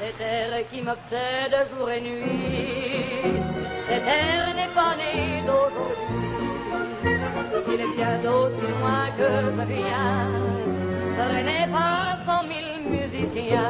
Cette air qui m'obsède jour et nuit, cette air n'est pas née d'aujourd'hui. Il est bien d'aussi loin que je viens, ce n'est pas 100 000 musiciens.